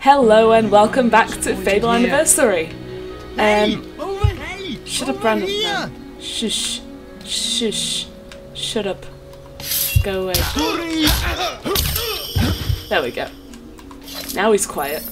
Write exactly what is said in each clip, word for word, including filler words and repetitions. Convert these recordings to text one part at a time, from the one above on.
Hello and welcome back to Fable Anniversary. Um, shut up, Brandon. No. Shush, shush, shut up. Go away. There we go. Now he's quiet.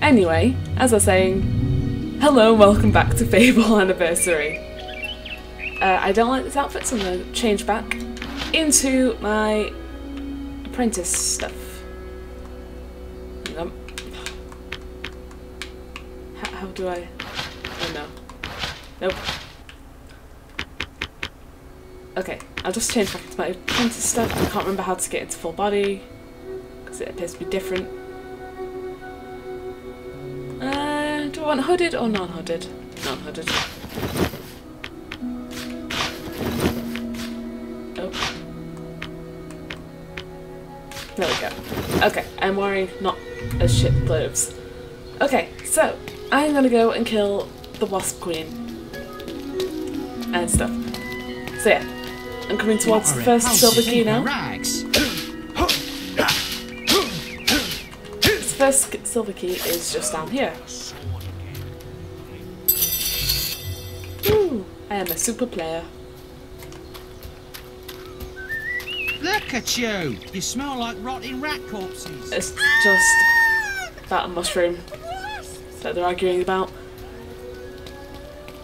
Anyway, as I was saying, hello and welcome back to Fable Anniversary. Uh, I don't like this outfit, so I'm gonna change back into my apprentice stuff. Um, how, how do I? Oh no. Nope. Okay, I'll just change back into my apprentice stuff. I can't remember how to get into full body because it appears to be different. Uh, do I want hooded or non-hooded? Non-hooded. There we go. Okay, I'm wearing not as shit clothes. Okay, so I'm gonna go and kill the Wasp Queen and stuff. So yeah, I'm coming towards the first silver key now. This first silver key is just down here. Ooh, I am a super player. Look at you! You smell like rotting rat corpses. It's just that mushroom that they're arguing about.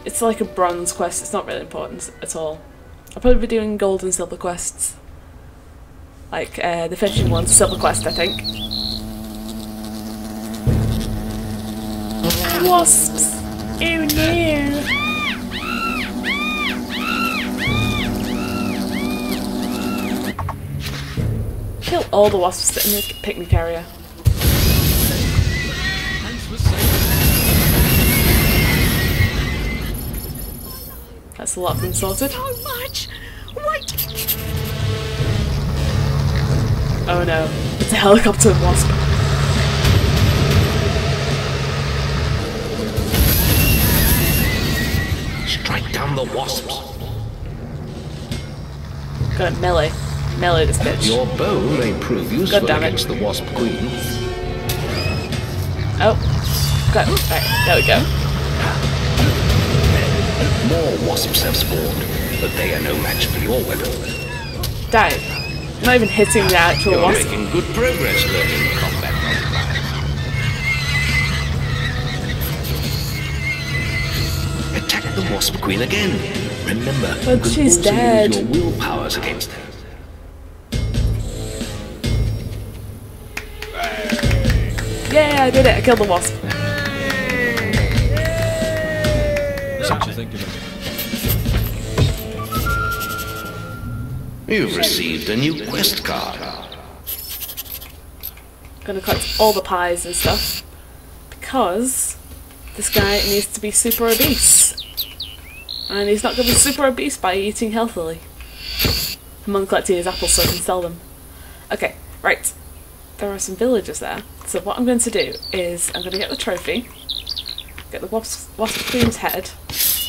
It's like a bronze quest. It's not really important at all. I'll probably be doing gold and silver quests, like uh, the fishing one's silver quest, I think. Wasps! Ew, no! Kill all the wasps in the picnic area. That's a lot of them sorted. So much. Wait. Oh no, it's a helicopter wasp. Strike down the wasps. Got a melee. Melee this bitch. Your bow may prove useful against the Wasp Queen. Oh, got it. Right, there we go. More wasps have spawned, but they are no match for your weapon. Damn, I'm not even hitting the actual You're wasp. You're making good progress learning combat. Attack the Wasp Queen again. Remember, but you she's dead. Use your will powers against her. Yeah, I did it! I killed the wasp. You've received a new quest card. Gonna collect all the pies and stuff because this guy needs to be super obese, and he's not gonna be super obese by eating healthily. I'm gonna collect his apples so I can sell them. Okay, right. There are some villagers there, so what I'm going to do is I'm going to get the trophy, get the wasp, wasp queen's head,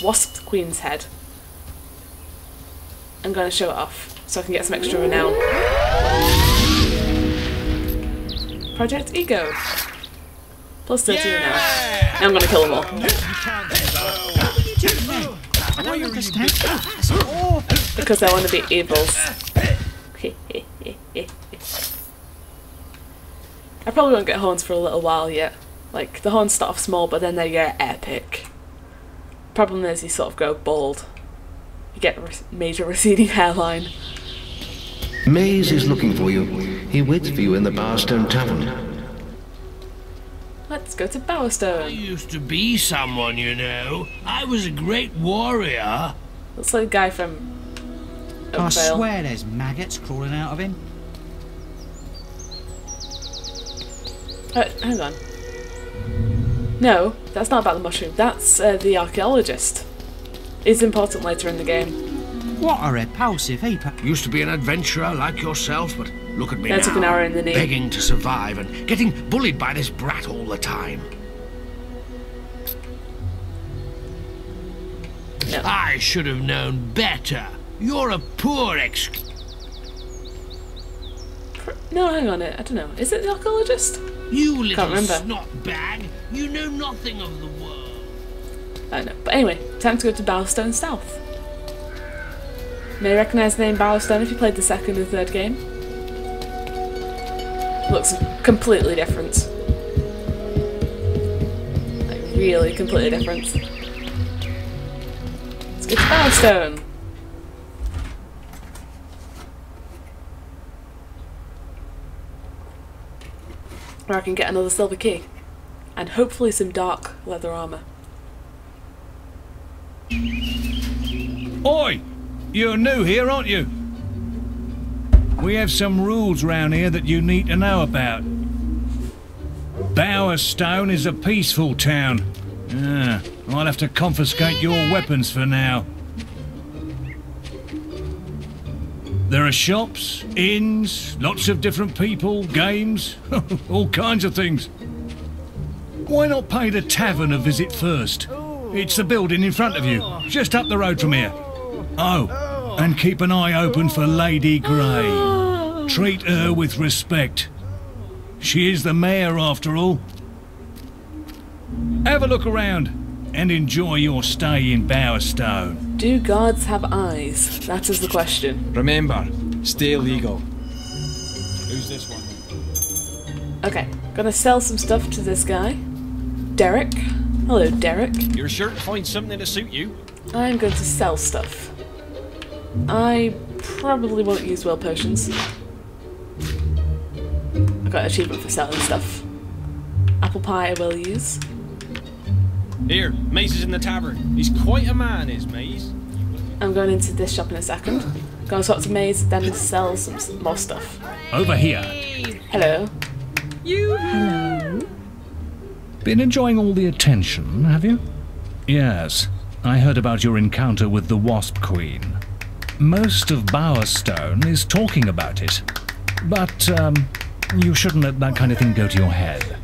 wasp queen's head. I'm going to show it off so I can get some extra renown. Project Ego, plus thirty yeah! renown. Now I'm going to kill them all. I don't understand. Because I want to be evils. I probably won't get horns for a little while yet. Like, the horns start off small, but then they get epic. Problem is, you sort of go bald. You get a re major receding hairline. Maze is looking for you. He waits for you in the Bowerstone Tavern. Let's go to Bowerstone. I used to be someone, you know. I was a great warrior. That's like a guy from Oakvale. I swear there's maggots crawling out of him. Uh, hang on. No, that's not about the mushroom. That's uh, the archaeologist. It's important later in the game. What a repulsive heap. Used to be an adventurer like yourself, but look at me now. That took an hour in the knee. Begging to survive and getting bullied by this brat all the time. No. I should have known better. You're a poor ex... No, hang on. I don't know. Is it the archaeologist? You little snot bag, you know nothing of the world. I know. But anyway, time to go to Bowerstone South. You may recognise the name Bowerstone if you played the second and third game. Looks completely different. Like, really completely different. Let's go to Bowerstone. Where I can get another silver key. And hopefully some dark leather armour. Oi! You're new here, aren't you? We have some rules round here that you need to know about. Bowerstone is a peaceful town. Ah, I'll have to confiscate your weapons for now. There are shops, inns, lots of different people, games, all kinds of things. Why not pay the tavern a visit first? It's the building in front of you, just up the road from here. Oh, and keep an eye open for Lady Grey. Treat her with respect. She is the mayor after all. Have a look around and enjoy your stay in Bowerstone. Do gods have eyes? That is the question. Remember, stay legal. Who's this one? Okay, gonna sell some stuff to this guy. Derek. Hello, Derek. You're sure to find something to suit you. I'm going to sell stuff. I probably won't use well potions. I got an achievement for selling stuff. Apple pie I will use. Here, Maze is in the tavern. He's quite a man, is Maze. I'm going into this shop in a second. Going to talk to Maze, then sell some more stuff. Over here. Hello. You. Hello. Been enjoying all the attention, have you? Yes. I heard about your encounter with the Wasp Queen. Most of Bowerstone is talking about it. But um, you shouldn't let that kind of thing go to your head.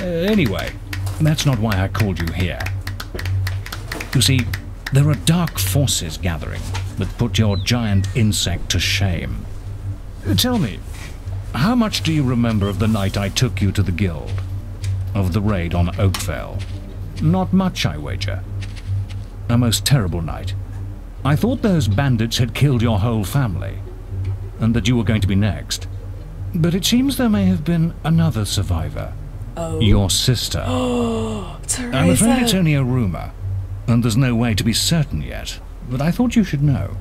Uh, anyway. That's not why I called you here. You see, there are dark forces gathering that put your giant insect to shame. Tell me, how much do you remember of the night I took you to the guild? Of the raid on Oakvale? Not much, I wager. A most terrible night. I thought those bandits had killed your whole family, and that you were going to be next. But it seems there may have been another survivor. Oh. Your sister. Oh, I'm afraid it's only a rumor, and there's no way to be certain yet, but I thought you should know.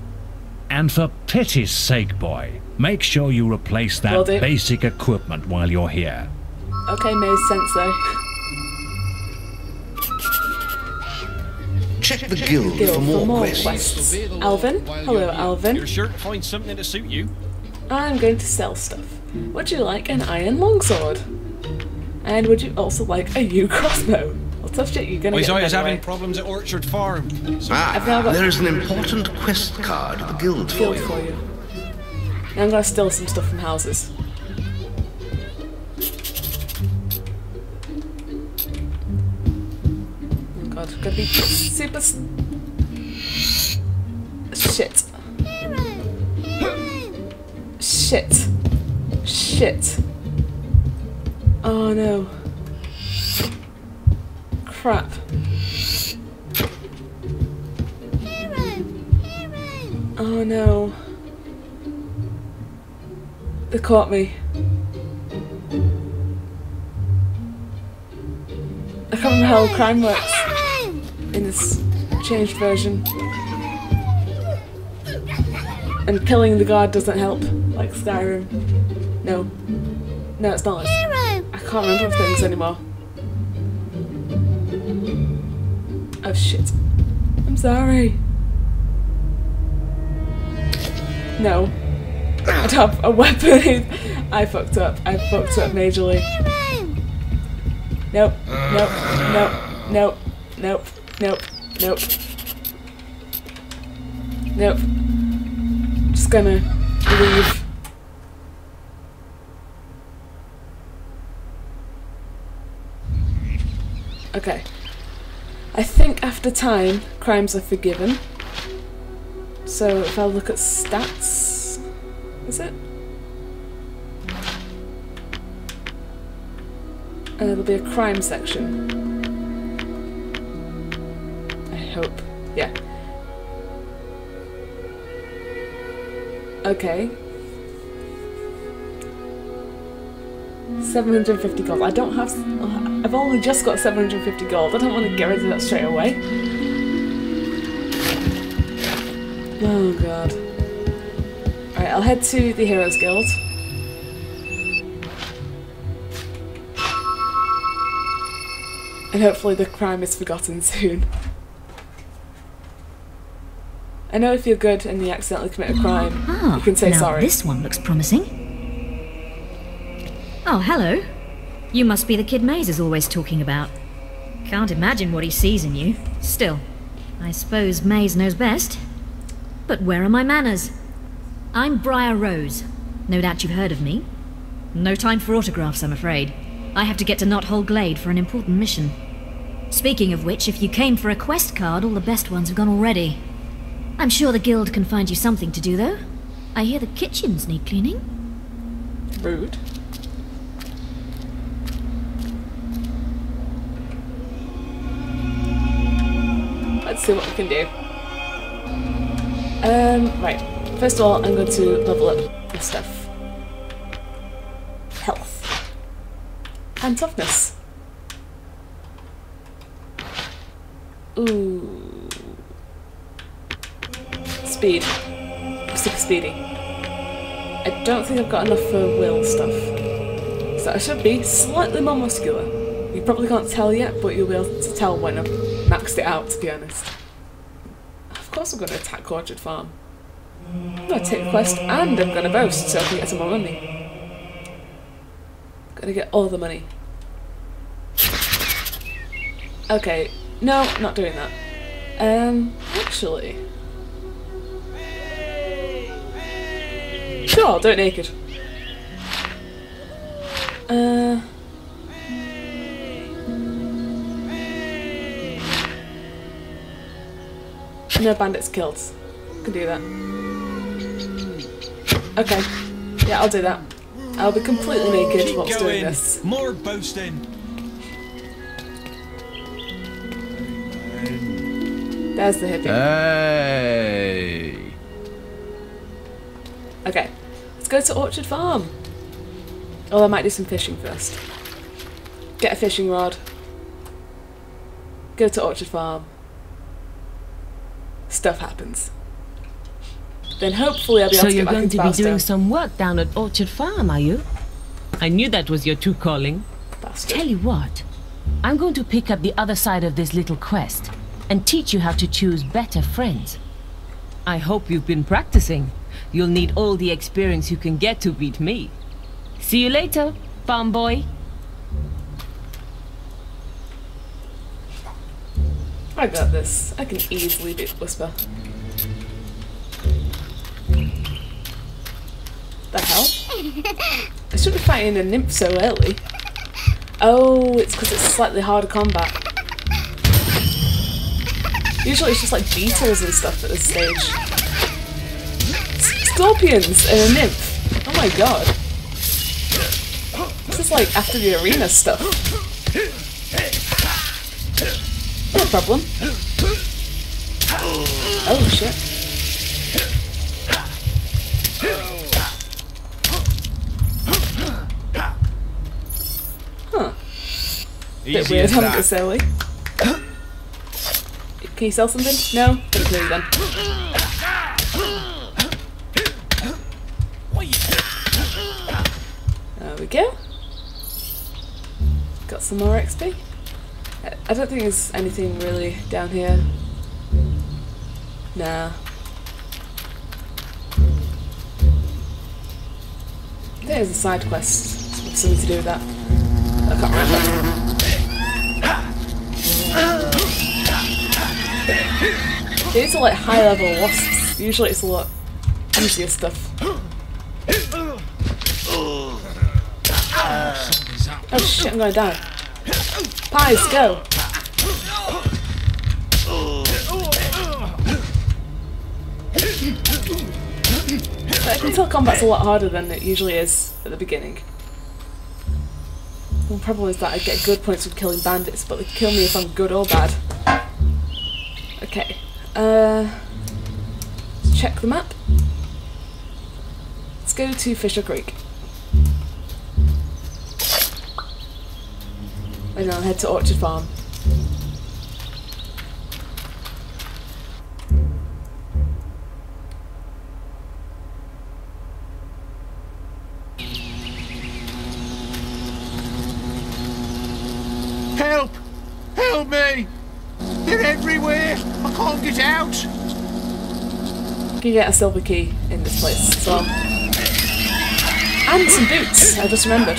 And for pity's sake, boy, make sure you replace that basic equipment while you're here. Okay, Maze Sensei. Check the guild, guild for more, for more questions. questions. Alvin? Hello, Alvin. You're sure to find something to suit you. I'm going to sell stuff. Would you like an iron longsword? And would you also like a new crossbow? I'll touch it, you're gonna well, get it anyway. Having problems at Orchard Farm. So ah, there is an important quest card at the guild, guild for you. Now I'm gonna steal some stuff from houses. Oh god, I'm gonna be super... Shit. Shit. Shit. Oh no. Crap. Oh no. They caught me. I can't remember how crime works in this changed version. And killing the guard doesn't help, like Skyrim. No. No, it's not. I can't remember things anymore. Oh shit. I'm sorry. No. I don't have a weapon. I fucked up. I fucked up majorly. Nope. Nope. Nope. Nope. Nope. Nope. Nope. Nope. I'm just gonna leave. Okay. I think after time, crimes are forgiven. So if I look at stats... Is it? Uh, there'll be a crime section. I hope. Yeah. Okay. seven hundred fifty gold. I don't have... I've only just got seven hundred fifty gold. I don't want to get rid of that straight away. Oh god. Alright, I'll head to the Heroes Guild. And hopefully the crime is forgotten soon. I know if you're good and you accidentally commit a crime, ah, you can say now sorry. This one looks promising. Oh, hello. You must be the kid Maze is always talking about. Can't imagine what he sees in you. Still, I suppose Maze knows best. But where are my manners? I'm Briar Rose. No doubt you've heard of me. No time for autographs, I'm afraid. I have to get to Knothole Glade for an important mission. Speaking of which, if you came for a quest card, all the best ones have gone already. I'm sure the guild can find you something to do, though. I hear the kitchens need cleaning. Rude. Let's see what we can do. Um, right. First of all, I'm going to level up this stuff. Health. And toughness. Ooh. Speed. I'm super speedy. I don't think I've got enough for will stuff. So I should be slightly more muscular. You probably can't tell yet, but you'll be able to tell when I'm maxed it out, to be honest. Of course I'm going to attack Orchard Farm. I'm going to take the quest and I'm going to boast so I can get some more money. I'm going to get all the money. Okay, no, not doing that. Um, actually... Sure, I'll do it naked. Uh... No bandits killed. Can do that. Okay. Yeah, I'll do that. I'll be completely naked Keep whilst going. doing this. More boasting. There's the hippie. Hey. Okay. Let's go to Orchard Farm. Oh, I might do some fishing first. Get a fishing rod. Go to Orchard Farm. Stuff happens. Then hopefully I'll be able so to get back to Bowerstone. So you're going to be doing some work down at Orchard Farm, are you? I knew that was your true calling. Bastard. Tell you what, I'm going to pick up the other side of this little quest and teach you how to choose better friends. I hope you've been practicing. You'll need all the experience you can get to beat me. See you later, farm boy. I got this. I can easily do Whisper. The hell? I should be fighting a nymph so early. Oh, it's because it's slightly harder combat. Usually it's just like beetles and stuff at this stage. Scorpions and a nymph. Oh my god. This is like after the arena stuff. No problem. Oh shit. Huh. Bit weird having this early. Can you sell something? No? Don't move then. There we go. Got some more X P. I don't think there's anything really down here. Nah. There's a side quest. It's something to do with that. I can't remember. These are like high level wasps. Usually it's a lot easier stuff. Oh shit, I'm gonna die. Pies, go! But I can tell combat's a lot harder than it usually is at the beginning. The problem is that I get good points from killing bandits, but they kill me if I'm good or bad. Okay. Uh, let's check the map. Let's go to Fisher Creek. And I'll head to Orchard Farm. Help! Help me! They're everywhere! I can't get out! You can get a silver key in this place as well. And some boots, I just remembered.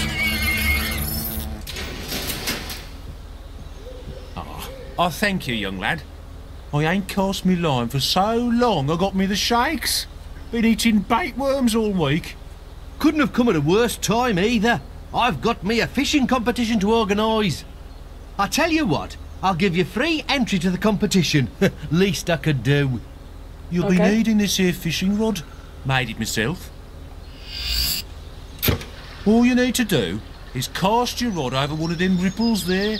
Oh, oh, thank you, young lad. I ain't cast me lime for so long I got me the shakes. Been eating bait worms all week. Couldn't have come at a worse time either. I've got me a fishing competition to organise. I tell you what, I'll give you free entry to the competition. Least I could do. You'll okay. be needing this here fishing rod. Made it myself. All you need to do is cast your rod over one of them ripples there.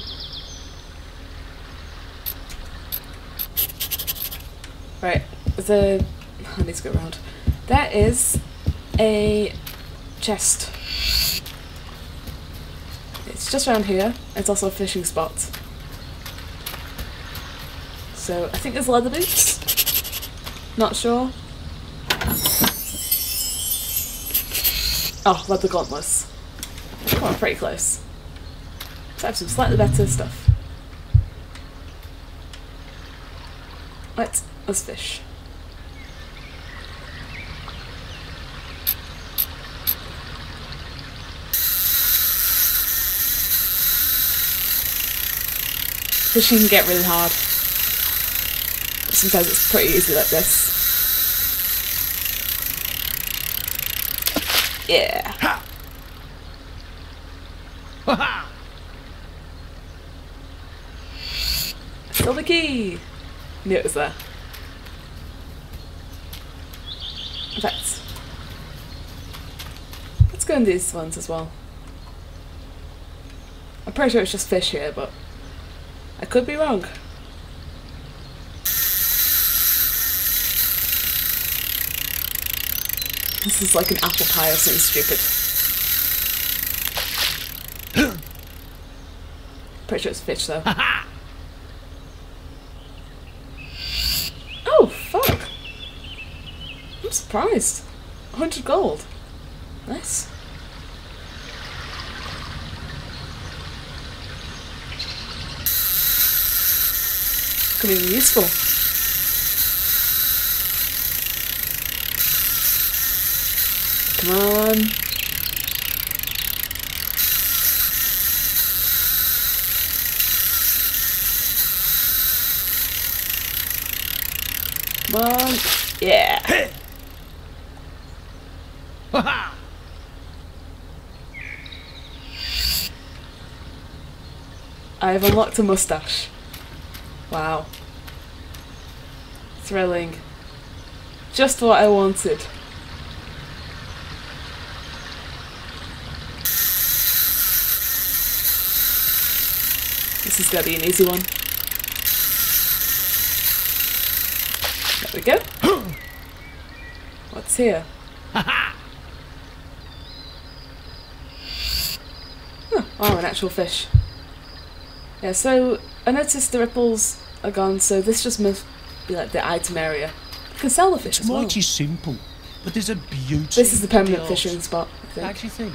Right, the... I need to go around. There is a chest. It's just around here. It's also a fishing spot. So, I think there's leather boots. Not sure. Oh, leather gauntlets. Well, pretty close. So I have some slightly better stuff. Right, let's fish. Fishing can get really hard. Sometimes it's pretty easy like this. Yeah. Ha! Ha ha! Silver key! Knew it was there. That's. Let's go in these ones as well. I'm pretty sure it's just fish here, but I could be wrong. This is like an apple pie or something stupid. Pretty sure it's fish though. Oh, fuck. I'm surprised. one hundred gold. Nice. Could be useful. Come on. Come on. Yeah. I've unlocked a mustache. Wow. Thrilling. Just what I wanted. This is going to be an easy one. There we go. What's here? Huh, oh, an actual fish. Yeah, so I noticed the ripples are gone, so this just must be like the item area. You can sell the fish as well. It's mighty simple, but there's a beauty. This is the permanent fishing spot, I think. How do you think?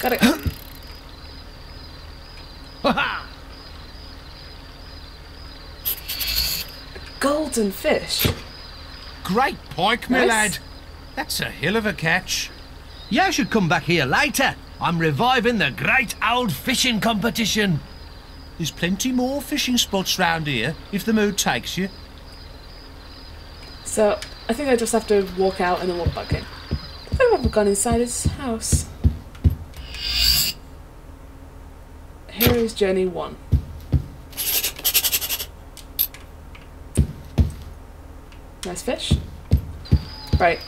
Got it. Golden fish. Great pike, my nice. lad. That's a hell of a catch. Yeah, I should come back here later. I'm reviving the great old fishing competition. There's plenty more fishing spots round here if the mood takes you. So I think I just have to walk out and then walk back in. I think I've ever gone inside his house. Hero's Journey one. Nice fish. Right.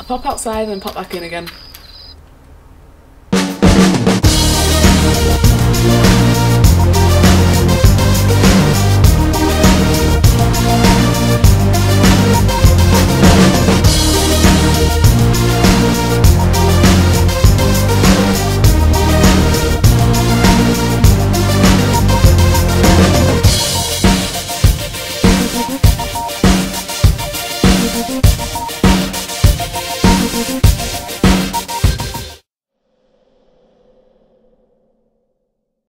I'll pop outside and pop back in again.